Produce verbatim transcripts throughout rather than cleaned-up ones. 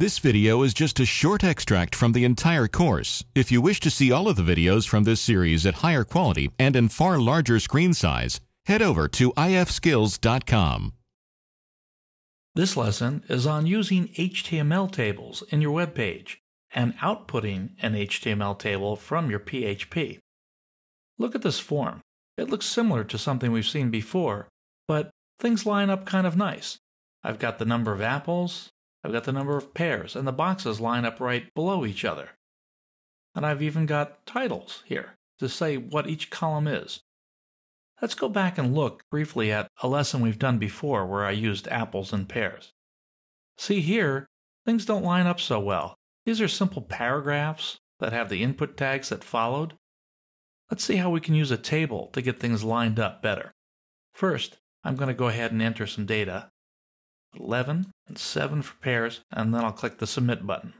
This video is just a short extract from the entire course. If you wish to see all of the videos from this series at higher quality and in far larger screen size, head over to if skills dot com. This lesson is on using H T M L tables in your web page and outputting an H T M L table from your P H P. Look at this form. It looks similar to something we've seen before, but things line up kind of nice. I've got the number of apples, I've got the number of pears, and the boxes line up right below each other. And I've even got titles here to say what each column is. Let's go back and look briefly at a lesson we've done before where I used apples and pears. See here, things don't line up so well. These are simple paragraphs that have the input tags that followed. Let's see how we can use a table to get things lined up better. First, I'm going to go ahead and enter some data. eleven and seven for pears, and then I'll click the Submit button.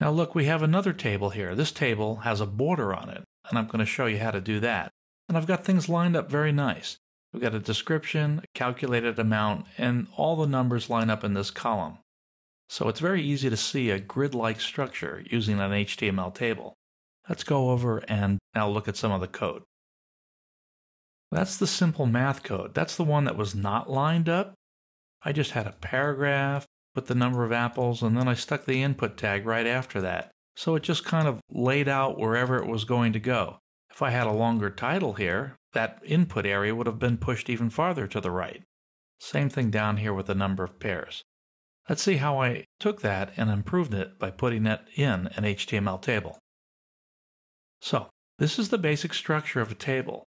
Now look, we have another table here. This table has a border on it, and I'm going to show you how to do that. And I've got things lined up very nice. We've got a description, a calculated amount, and all the numbers line up in this column. So it's very easy to see a grid-like structure using an H T M L table. Let's go over and now look at some of the code. That's the simple math code. That's the one that was not lined up. I just had a paragraph, put the number of apples, and then I stuck the input tag right after that. So it just kind of laid out wherever it was going to go. If I had a longer title here, that input area would have been pushed even farther to the right. Same thing down here with the number of pairs. Let's see how I took that and improved it by putting it in an H T M L table. So, this is the basic structure of a table.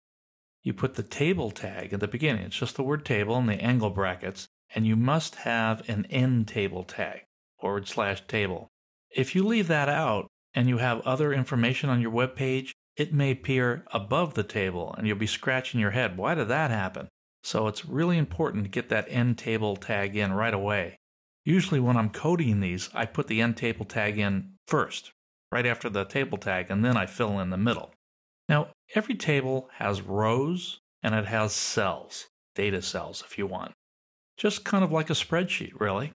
You put the table tag at the beginning. It's just the word table and the angle brackets. And you must have an end table tag, forward slash table. If you leave that out and you have other information on your web page, it may appear above the table and you'll be scratching your head. Why did that happen? So it's really important to get that end table tag in right away. Usually when I'm coding these, I put the end table tag in first, right after the table tag, and then I fill in the middle. Now, every table has rows and it has cells, data cells if you want. Just kind of like a spreadsheet, really.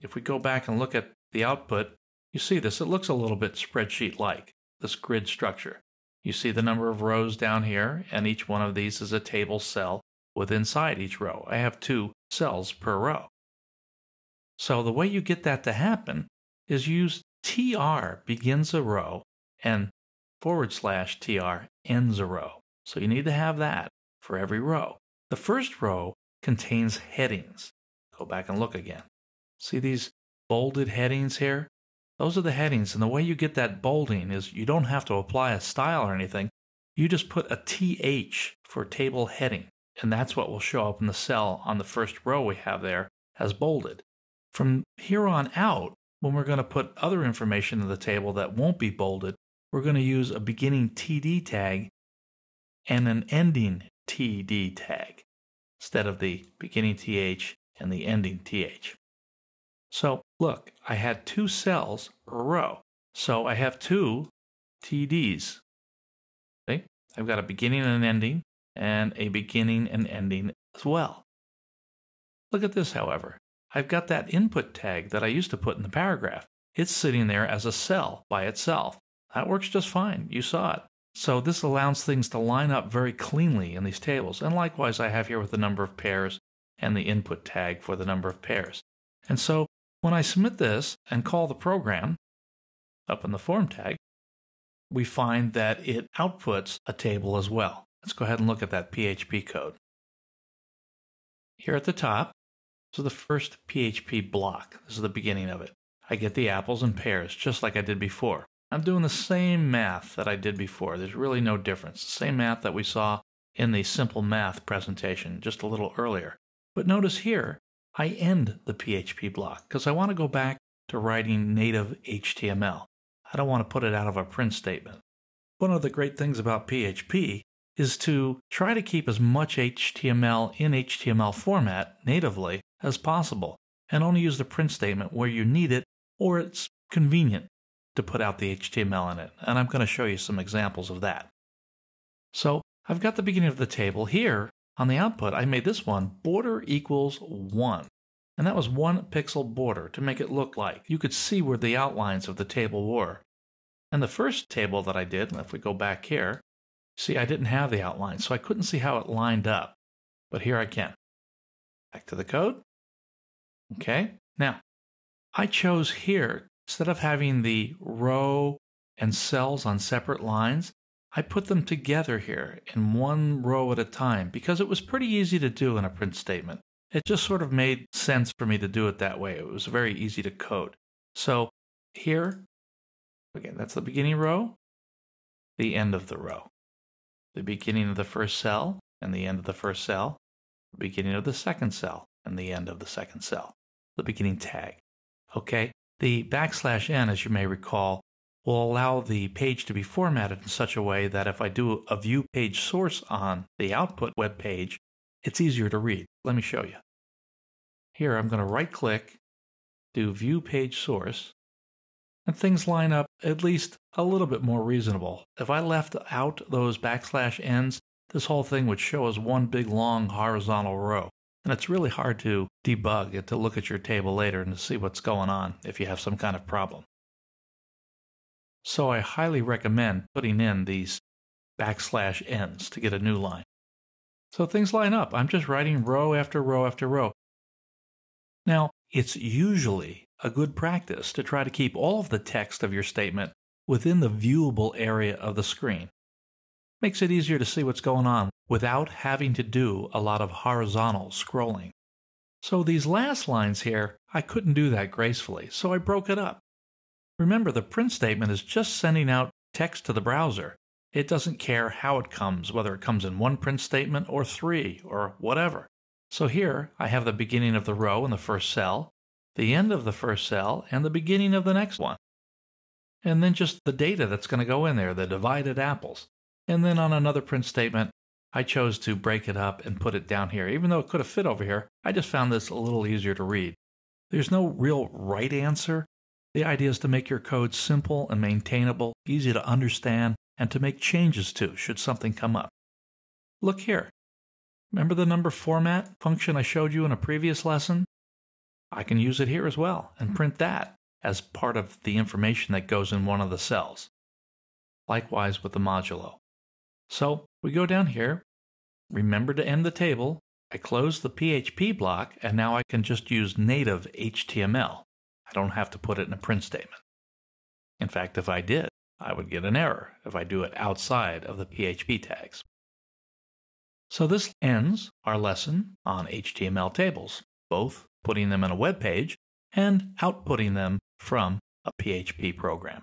If we go back and look at the output, you see this. It looks a little bit spreadsheet-like, this grid structure. You see the number of rows down here, and each one of these is a table cell with inside each row. I have two cells per row. So the way you get that to happen is use T R begins a row and forward slash T R ends a row. So you need to have that for every row. The first row contains headings. Go back and look again. See these bolded headings here? Those are the headings, and the way you get that bolding is you don't have to apply a style or anything. You just put a T H for table heading, and that's what will show up in the cell on the first row we have there as bolded. From here on out, when we're going to put other information in the table that won't be bolded, we're going to use a beginning T D tag and an ending T D tag, instead of the beginning T H and the ending T H. So look, I had two cells per row. So I have two T Ds. Okay? I've got a beginning and an ending, and a beginning and ending as well. Look at this, however. I've got that input tag that I used to put in the paragraph. It's sitting there as a cell by itself. That works just fine. You saw it. So this allows things to line up very cleanly in these tables. And likewise, I have here with the number of pairs and the input tag for the number of pairs. And so when I submit this and call the program up in the form tag, we find that it outputs a table as well. Let's go ahead and look at that P H P code. Here at the top, this is the first P H P block. This is the beginning of it. I get the apples and pears, just like I did before. I'm doing the same math that I did before. There's really no difference. The same math that we saw in the simple math presentation just a little earlier. But notice here, I end the P H P block because I want to go back to writing native H T M L. I don't want to put it out of a print statement. One of the great things about P H P is to try to keep as much H T M L in H T M L format natively as possible and only use the print statement where you need it or it's convenient to put out the H T M L in it, and I'm going to show you some examples of that. So I've got the beginning of the table here. On the output, I made this one border equals one. and that was one pixel border to make it look like you could see where the outlines of the table were. And the first table that I did, if we go back here, see, I didn't have the outline, so I couldn't see how it lined up. But here I can. Back to the code. Okay, now I chose here, instead of having the row and cells on separate lines, I put them together here in one row at a time because it was pretty easy to do in a print statement. It just sort of made sense for me to do it that way. It was very easy to code. So here, again, that's the beginning row, the end of the row, the beginning of the first cell and the end of the first cell, the beginning of the second cell and the end of the second cell, the beginning tag. Okay, the backslash n, as you may recall, will allow the page to be formatted in such a way that if I do a view page source on the output web page, it's easier to read. Let me show you. Here I'm going to right click, do view page source, and things line up at least a little bit more reasonable. If I left out those backslash n's, this whole thing would show as one big long horizontal row. And it's really hard to debug and to look at your table later and to see what's going on if you have some kind of problem. So I highly recommend putting in these backslash n's to get a new line. So things line up. I'm just writing row after row after row. Now, it's usually a good practice to try to keep all of the text of your statement within the viewable area of the screen. Makes it easier to see what's going on without having to do a lot of horizontal scrolling. So these last lines here, I couldn't do that gracefully, so I broke it up. Remember, the print statement is just sending out text to the browser. It doesn't care how it comes, whether it comes in one print statement or three or whatever. So here I have the beginning of the row in the first cell, the end of the first cell, and the beginning of the next one. And then just the data that's going to go in there, the divided apples. And then on another print statement, I chose to break it up and put it down here. Even though it could have fit over here, I just found this a little easier to read. There's no real right answer. The idea is to make your code simple and maintainable, easy to understand, and to make changes to should something come up. Look here. Remember the number format function I showed you in a previous lesson? I can use it here as well and print that as part of the information that goes in one of the cells. Likewise with the modulo. So we go down here, remember to end the table, I close the P H P block, and now I can just use native H T M L. I don't have to put it in a print statement. In fact, if I did, I would get an error if I do it outside of the P H P tags. So this ends our lesson on H T M L tables, both putting them in a web page and outputting them from a P H P program.